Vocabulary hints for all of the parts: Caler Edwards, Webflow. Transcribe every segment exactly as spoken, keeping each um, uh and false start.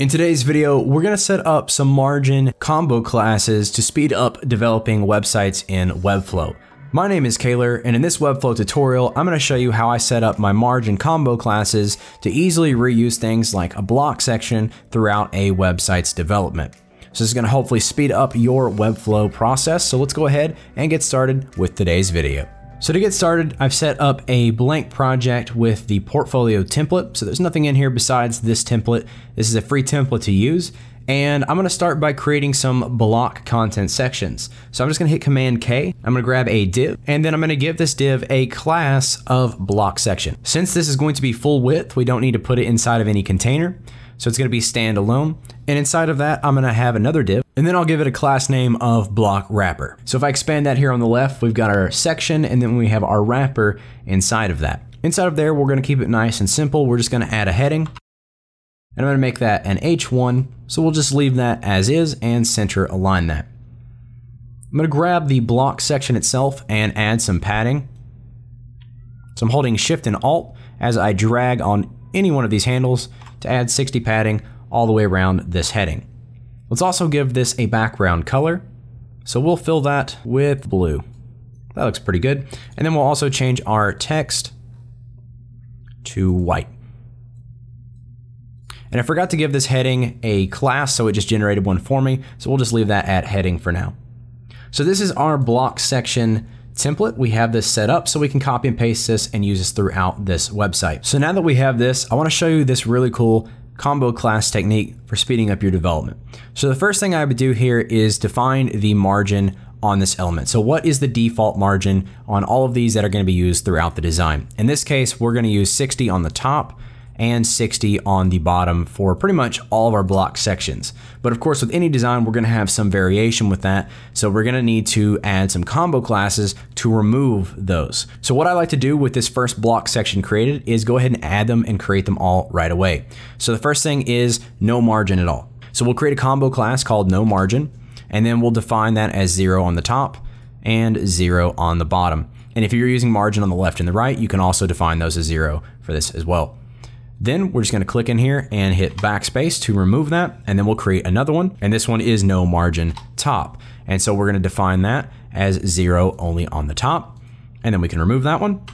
In today's video, we're going to set up some margin combo classes to speed up developing websites in Webflow. My name is Caler, and in this Webflow tutorial, I'm going to show you how I set up my margin combo classes to easily reuse things like a block section throughout a website's development. So this is going to hopefully speed up your Webflow process. So let's go ahead and get started with today's video. So to get started, I've set up a blank project with the portfolio template. So there's nothing in here besides this template. This is a free template to use. And I'm gonna start by creating some block content sections. So I'm just gonna hit Command K, I'm gonna grab a div, and then I'm gonna give this div a class of block section. Since this is going to be full width, we don't need to put it inside of any container. So it's gonna be standalone. And inside of that, I'm gonna have another div. And then I'll give it a class name of block wrapper. So if I expand that here on the left, we've got our section and then we have our wrapper inside of that. Inside of there, we're gonna keep it nice and simple. We're just gonna add a heading and I'm gonna make that an H one. So we'll just leave that as is and center align that. I'm gonna grab the block section itself and add some padding. So I'm holding Shift and Alt as I drag on any one of these handles to add sixty padding all the way around this heading. Let's also give this a background color. So we'll fill that with blue. That looks pretty good. And then we'll also change our text to white. And I forgot to give this heading a class, so it just generated one for me. So we'll just leave that at heading for now. So this is our block section template. We have this set up so we can copy and paste this and use this throughout this website. So now that we have this, I want to show you this really cool combo class technique for speeding up your development. So the first thing I would do here is define the margin on this element. So what is the default margin on all of these that are going to be used throughout the design? In this case, we're going to use sixty on the top and sixty on the bottom for pretty much all of our block sections. But of course, with any design, we're going to have some variation with that. So we're going to need to add some combo classes to remove those. So what I like to do with this first block section created is go ahead and add them and create them all right away. So the first thing is no margin at all. So we'll create a combo class called no margin, and then we'll define that as zero on the top and zero on the bottom. And if you're using margin on the left and the right, you can also define those as zero for this as well. Then we're just gonna click in here and hit backspace to remove that. And then we'll create another one. And this one is no margin top. And so we're gonna define that as zero only on the top. And then we can remove that one.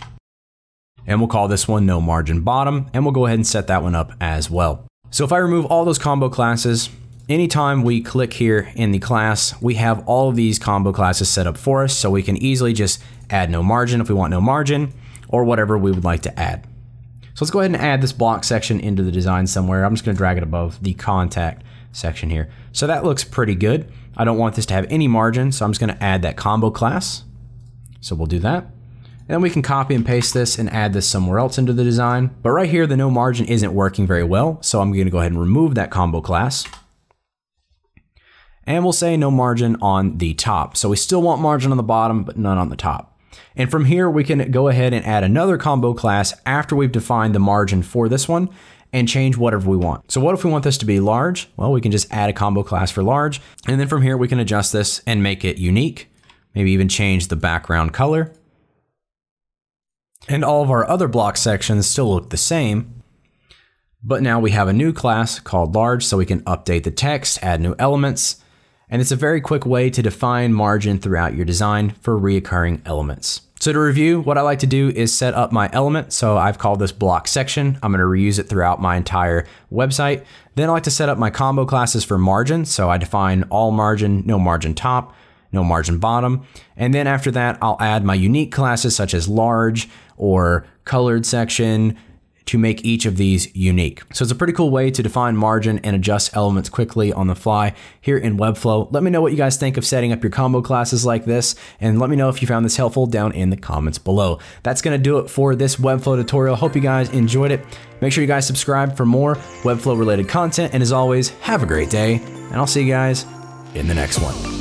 And we'll call this one no margin bottom. And we'll go ahead and set that one up as well. So if I remove all those combo classes, anytime we click here in the class, we have all of these combo classes set up for us. So we can easily just add no margin if we want no margin or whatever we would like to add. So let's go ahead and add this block section into the design somewhere. I'm just gonna drag it above the contact section here. So that looks pretty good. I don't want this to have any margin, so I'm just gonna add that combo class. So we'll do that. And then we can copy and paste this and add this somewhere else into the design. But right here, the no margin isn't working very well. So I'm gonna go ahead and remove that combo class. And we'll say no margin on the top. So we still want margin on the bottom, but none on the top. And from here, we can go ahead and add another combo class after we've defined the margin for this one and change whatever we want. So what if we want this to be large? Well, we can just add a combo class for large. And then from here, we can adjust this and make it unique. Maybe even change the background color. And all of our other block sections still look the same. But now we have a new class called large, so we can update the text, add new elements. And it's a very quick way to define margin throughout your design for reoccurring elements. So to review, what I like to do is set up my element. So I've called this block section. I'm gonna reuse it throughout my entire website. Then I like to set up my combo classes for margin. So I define all margin, no margin top, no margin bottom. And then after that, I'll add my unique classes such as large or colored section, to make each of these unique. So it's a pretty cool way to define margin and adjust elements quickly on the fly here in Webflow. Let me know what you guys think of setting up your combo classes like this, and let me know if you found this helpful down in the comments below. That's gonna do it for this Webflow tutorial. Hope you guys enjoyed it. Make sure you guys subscribe for more Webflow related content, and as always, have a great day, and I'll see you guys in the next one.